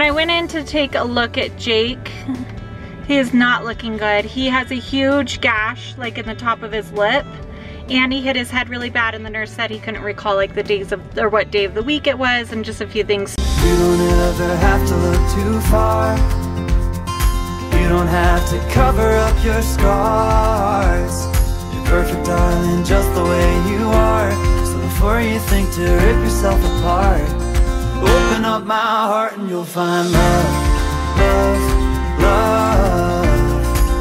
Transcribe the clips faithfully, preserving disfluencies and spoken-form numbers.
When I went in to take a look at Jake, he is not looking good. He has a huge gash like in the top of his lip, and he hit his head really bad, and the nurse said he couldn't recall like the days of, or what day of the week it was, and just a few things. You don't ever have to look too far. You don't have to cover up your scars. You're perfect, darling, just the way you are. So before you think to rip yourself apart, open up my heart and you'll find love, love,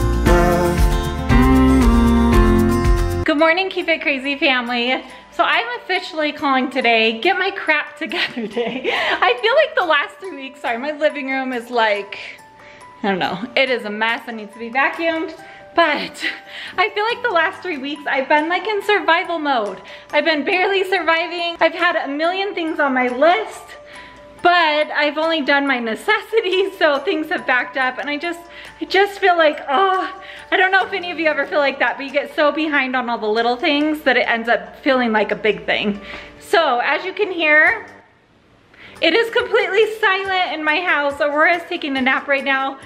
love. Good morning, Keep It Crazy family. So I'm officially calling today, Get My Crap Together Day. I feel like the last three weeks, sorry, my living room is like, I don't know, it is a mess. It needs to be vacuumed. But I feel like the last three weeks I've been like in survival mode. I've been barely surviving. I've had a million things on my list, but I've only done my necessities, so things have backed up, and I just, I just feel like, oh, I don't know if any of you ever feel like that, but you get so behind on all the little things that it ends up feeling like a big thing. So as you can hear, it is completely silent in my house. Aurora's taking a nap right now.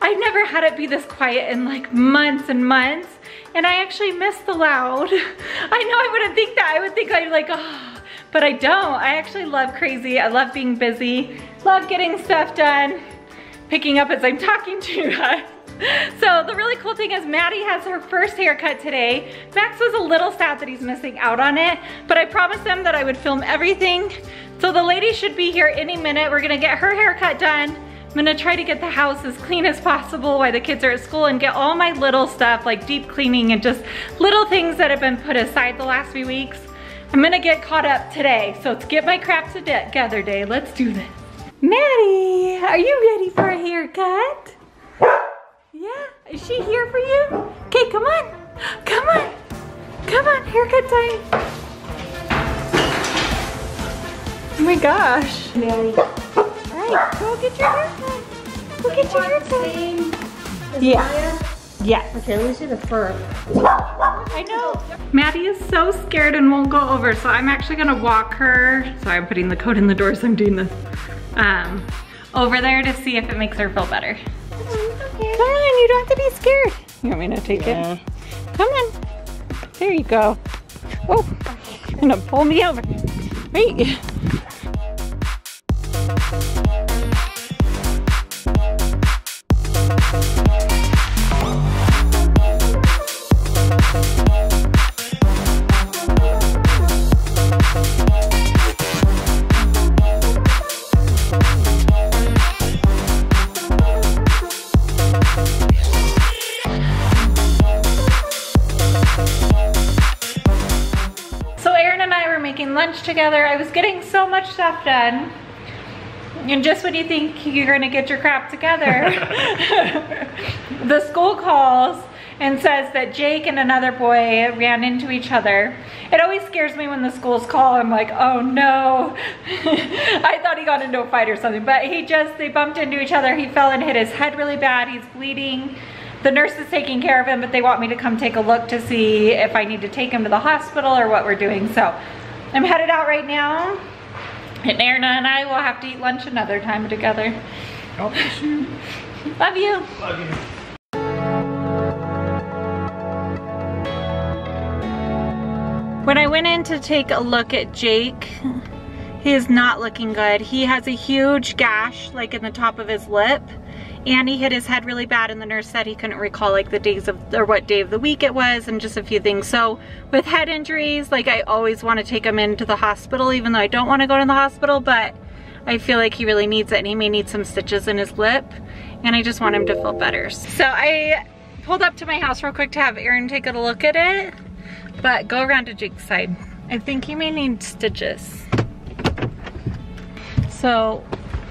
I've never had it be this quiet in like months and months, and I actually miss the loud. I know I wouldn't think that. I would think I'd like, oh, but I don't. I actually love crazy. I love being busy, love getting stuff done, picking up as I'm talking to you guys. So the really cool thing is Maddie has her first haircut today. Max was a little sad that he's missing out on it, but I promised them that I would film everything. So the lady should be here any minute. We're gonna get her haircut done. I'm gonna try to get the house as clean as possible while the kids are at school and get all my little stuff like deep cleaning and just little things that have been put aside the last few weeks. I'm gonna get caught up today. So it's Get My Crap Together Day. Let's do this. Maddie, are you ready for a haircut? Yeah, is she here for you? Okay, come on, come on, come on, haircut time. Oh my gosh. Maddie. All right, go get your haircut. Go get your haircut. Yeah. Yeah. Okay, let me see the fur. I know. Maddie is so scared and won't go over, so I'm actually gonna walk her. Sorry, I'm putting the coat in the door, so I'm doing this. Um, over there to see if it makes her feel better. Come on, you don't have to be scared. You want me to take yeah. it? Come on. There you go. Oh, you're gonna pull me over. Wait. Together. I was getting so much stuff done, and just when you think you're gonna get your crap together, the school calls and says that Jake and another boy ran into each other. It always scares me when the schools call. I'm like, oh no. I thought he got into a fight or something, but he just, they bumped into each other. He fell and hit his head really bad. He's bleeding. The nurse is taking care of him, but they want me to come take a look to see if I need to take him to the hospital or what we're doing. So I'm headed out right now, and Erna and I will have to eat lunch another time together. Help you. Love you. Love you. When I went in to take a look at Jake, he is not looking good. He has a huge gash like in the top of his lip, and he hit his head really bad, and the nurse said he couldn't recall like the days of, or what day of the week it was, and just a few things. So with head injuries, like I always want to take him into the hospital, even though I don't want to go to the hospital, but I feel like he really needs it, and he may need some stitches in his lip, and I just want him to feel better. So I pulled up to my house real quick to have Aaron take a look at it, but go around to Jake's side. I think he may need stitches. So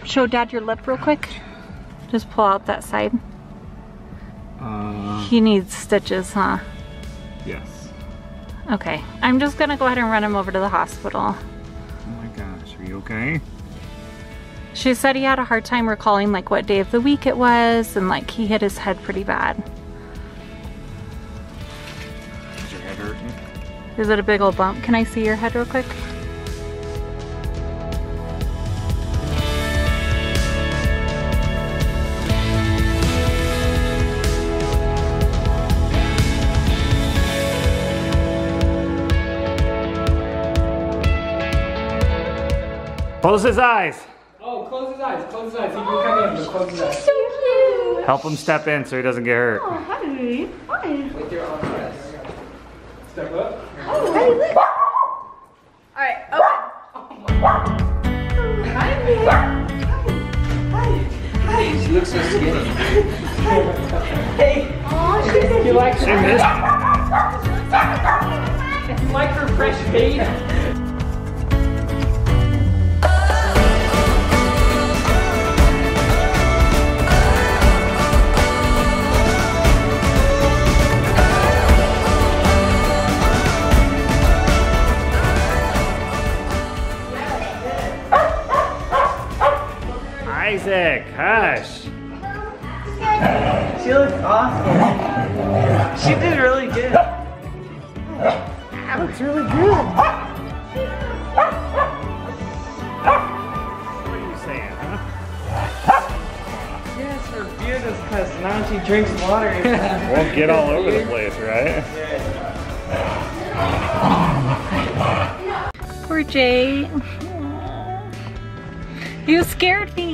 show Dad your lip real quick. Just pull out that side. Uh, he needs stitches, huh? Yes. Okay, I'm just gonna go ahead and run him over to the hospital. Oh my gosh, are you okay? She said he had a hard time recalling like what day of the week it was, and like he hit his head pretty bad. Is your head hurting? Is it a big old bump? Can I see your head real quick? Close his eyes. Oh, close his eyes, close his eyes. He can oh, come in, but close his eyes. So cute. Help him step in so he doesn't get hurt. Oh, hi. Hi. With your own press. Step up. Oh, hey, look. All right, open. Oh, my God. Hi, hi. Hi. Hi. She looks so skinny. Hey. Oh, she did. You like her? You like her fresh face? Isaac, hush. She looks awesome. She did really good. That looks really good. What are you saying, huh? Yes, her beard is cussed. Now she drinks water. Won't get all over the place, right? Poor Jay. You scared me.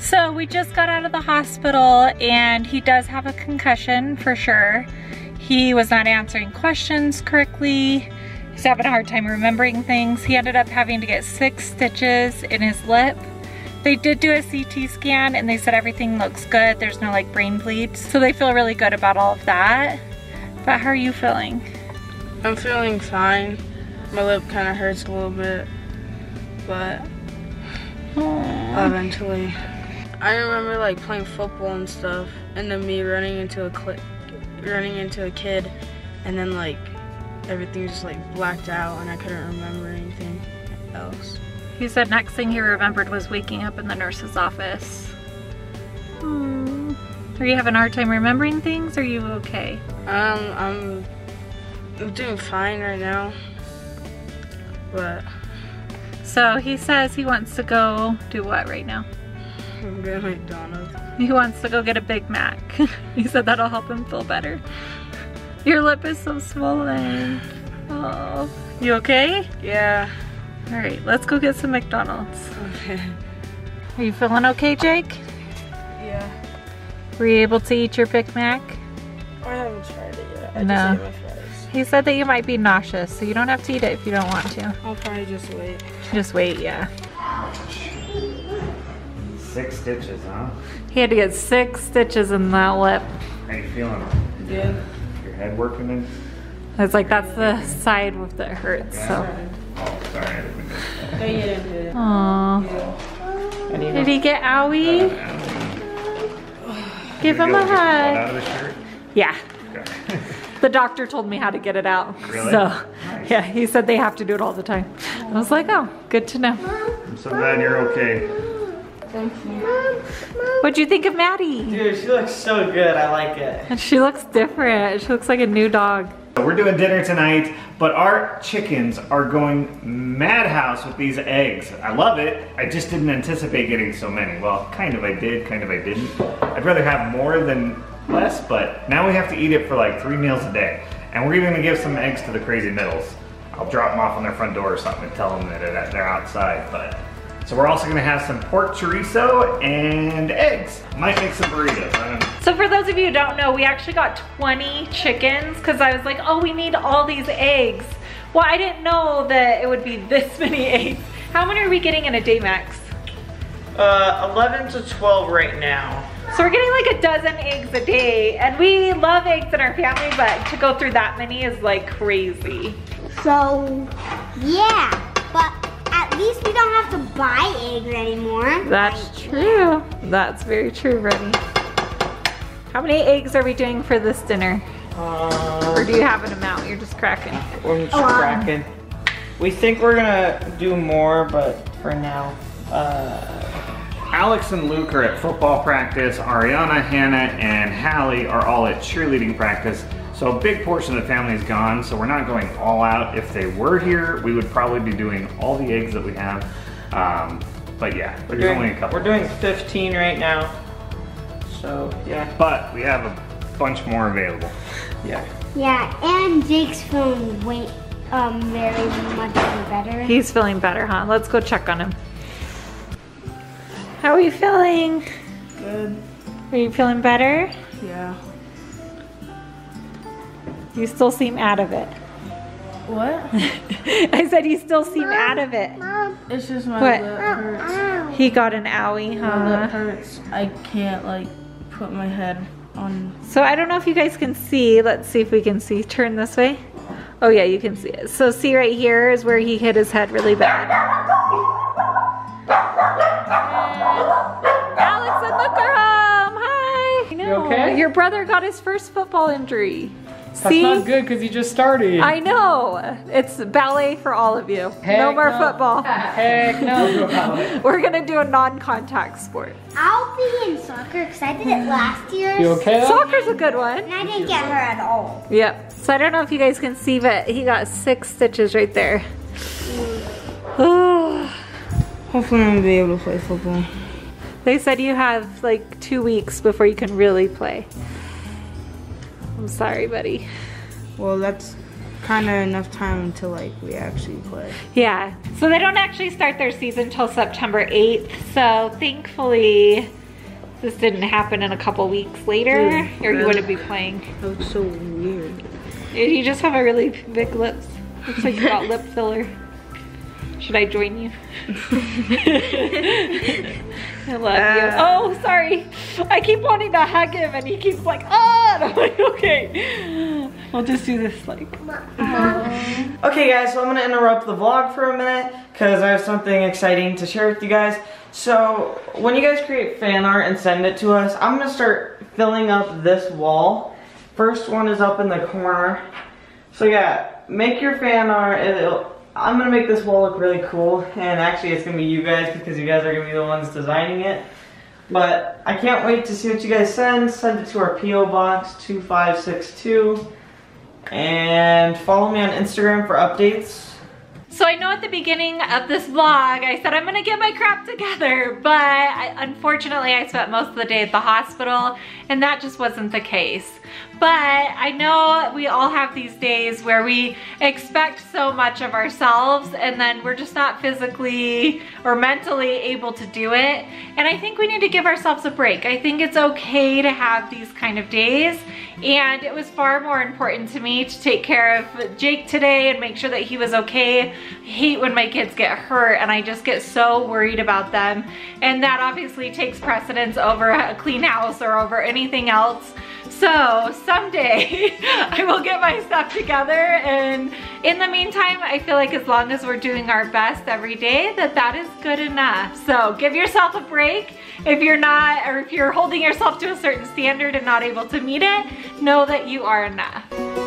So we just got out of the hospital and he does have a concussion for sure. He was not answering questions correctly. He's having a hard time remembering things. He ended up having to get six stitches in his lip. They did do a C T scan and they said everything looks good. There's no like brain bleeds. So they feel really good about all of that. But how are you feeling? I'm feeling fine. My lip kind of hurts a little bit, but aww. Eventually. I remember like playing football and stuff, and then me running into a cli running into a kid, and then like everything was just like blacked out and I couldn't remember anything else. He said next thing he remembered was waking up in the nurse's office. Aww. Are you having a hard time remembering things? Are you okay? Um, I'm doing fine right now, but. So he says he wants to go do what right now? Go to McDonald's. He wants to go get a Big Mac. He said that'll help him feel better. Your lip is so swollen. Oh, you okay? Yeah. All right, let's go get some McDonald's. Okay. Are you feeling okay, Jake? Yeah. Were you able to eat your Big Mac? I haven't tried it yet. I no. Just ate my fries. He said that you might be nauseous, so you don't have to eat it if you don't want to. I'll probably just wait. Just wait, yeah. Six stitches, huh? He had to get six stitches in that lip. How you feeling? Good. Your head working in? It's like that's the side with that hurts. Yeah. So. Oh, sorry. No, you didn't do it. Aww. Yeah. Did he get owie? Uh, Give him a hug. Out of the shirt? Yeah. Okay. The doctor told me how to get it out. Really? So, nice. Yeah, he said they have to do it all the time. I was like, oh, good to know. I'm so glad you're okay. Thank you. What'd you think of Maddie? Dude, she looks so good. I like it. And she looks different. She looks like a new dog. We're doing dinner tonight, but our chickens are going madhouse with these eggs. I love it. I just didn't anticipate getting so many. Well, kind of I did, kind of I didn't. I'd rather have more than less, but now we have to eat it for like three meals a day. And we're even gonna give some eggs to the Crazy Middles. I'll drop them off on their front door or something and tell them that they're outside, but. So we're also gonna have some pork chorizo and eggs. Might make some burritos, I don't know. So for those of you who don't know, we actually got twenty chickens because I was like, oh, we need all these eggs. Well, I didn't know that it would be this many eggs. How many are we getting in a day, Max? Uh, eleven to twelve right now. So we're getting like a dozen eggs a day, and we love eggs in our family, but to go through that many is like crazy. So, yeah, but at least we don't have to buy eggs anymore. That's true. That's very true, Brittany. How many eggs are we doing for this dinner? Um, or do you have an amount? You're just cracking. We're just um, cracking. We think we're gonna do more, but for now, uh... Alex and Luke are at football practice. Ariana, Hannah, and Hallie are all at cheerleading practice. So a big portion of the family is gone, so we're not going all out. If they were here, we would probably be doing all the eggs that we have. Um, but yeah, there's doing, only a couple. We're doing fifteen right now, so yeah. But we have a bunch more available. Yeah. Yeah, and Jake's phone went um, very much better. He's feeling better, huh? Let's go check on him. How are you feeling? Good. Are you feeling better? Yeah. You still seem out of it. What? I said you still seem Mom, out of it. Mom. It's just my what? lip hurts. He got an owie, huh? My lip hurts. I can't like put my head on. So I don't know if you guys can see. Let's see if we can see. Turn this way. Oh yeah, you can see it. So see right here is where he hit his head really bad. Alex and look her home. Hi. You know, you okay? Your brother got his first football injury. See? That's not good because you just started. I know. It's ballet for all of you. Heck no more no. football. Heck no. We're going to do a non-contact sport. I'll be in soccer because I did it last year. You okay? Soccer's a good one. And I didn't get her at all. Yep. So I don't know if you guys can see, but he got six stitches right there. Mm. Hopefully I'm going to be able to play football. They said you have like two weeks before you can really play. I'm sorry, buddy. Well, that's kind of enough time until like we actually play. Yeah. So they don't actually start their season till September eighth. So thankfully, this didn't happen in a couple weeks later, Dude, or you wouldn't be playing. That looks so weird. You just have a really big lips. Looks like you got lip filler. Should I join you? I love uh, you. Oh, sorry. I keep wanting to hug him and he keeps like, oh, and I'm like, okay. We'll just do this like. Um. Okay guys, so I'm gonna interrupt the vlog for a minute because I have something exciting to share with you guys. So when you guys create fan art and send it to us, I'm gonna start filling up this wall. First one is up in the corner. So yeah, make your fan art. It'll, I'm gonna make this wall look really cool, and actually it's gonna be you guys because you guys are gonna be the ones designing it. But I can't wait to see what you guys send. Send it to our P O Box two five six two, and follow me on Instagram for updates. So I know at the beginning of this vlog, I said I'm gonna get my crap together, but I, unfortunately I spent most of the day at the hospital and that just wasn't the case. But I know we all have these days where we expect so much of ourselves and then we're just not physically or mentally able to do it. And I think we need to give ourselves a break. I think it's okay to have these kind of days. And it was far more important to me to take care of Jake today and make sure that he was okay. I hate when my kids get hurt and I just get so worried about them. And that obviously takes precedence over a clean house or over anything else. So someday I will get my stuff together, and in the meantime I feel like as long as we're doing our best every day that that is good enough. So give yourself a break. If you're not, or if you're holding yourself to a certain standard and not able to meet it, know that you are enough.